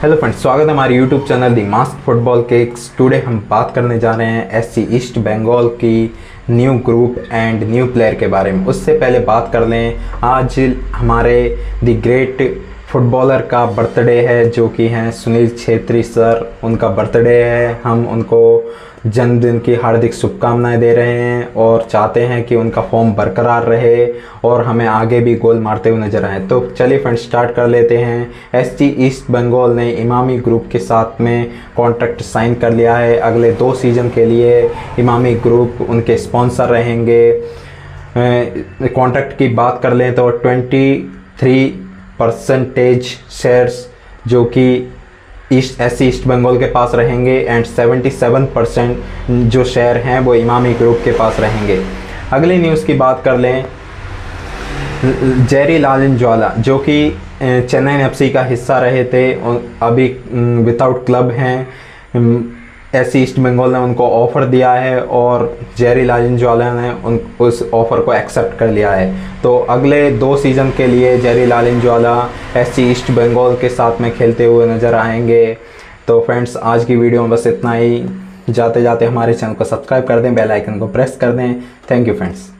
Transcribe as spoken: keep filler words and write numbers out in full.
Hello friends, स्वागत है हमारे YouTube channel the mask football kicks. Today हम बात करने जा रहे हैं एस सी ईस्ट बंगाल की new group and new player के बारे में। उससे पहले बात कर लें, आज हमारे दी ग्रेट फुटबॉलर का बर्थडे है जो कि हैं सुनील छेत्री सर। उनका बर्थडे है, हम उनको जन्मदिन की हार्दिक शुभकामनाएं दे रहे हैं और चाहते हैं कि उनका फॉर्म बरकरार रहे और हमें आगे भी गोल मारते हुए नजर आए। तो चलिए फ्रेंड्स, स्टार्ट कर लेते हैं। एससी ईस्ट बंगाल ने इमामी ग्रुप के साथ में कॉन्ट्रैक्ट साइन कर लिया है। अगले दो सीज़न के लिए इमामी ग्रुप उनके स्पॉन्सर रहेंगे। कॉन्ट्रैक्ट की बात कर लें तो ट्वेंटी थ्री परसेंटेज शेयर्स जो कि East S C East Bengal के पास रहेंगे एंड सतहत्तर परसेंट जो शेयर हैं वो इमामी ग्रुप के पास रहेंगे। अगली न्यूज़ की बात कर लें, जेरी लालिनज्वाला जो कि चेन्नई एफसी का हिस्सा रहे थे, अभी विदाउट क्लब हैं। एस सी ईस्ट बंगाल ने उनको ऑफ़र दिया है और जेरी लालिनज्वाला ने उन उस ऑफ़र को एक्सेप्ट कर लिया है। तो अगले दो सीज़न के लिए Jerry Lalrinzuala S C East Bengal के साथ में खेलते हुए नज़र आएंगे। तो फ्रेंड्स, आज की वीडियो में बस इतना ही। जाते जाते हमारे चैनल को सब्सक्राइब कर दें, बेल आइकन को प्रेस कर दें। Thank you friends.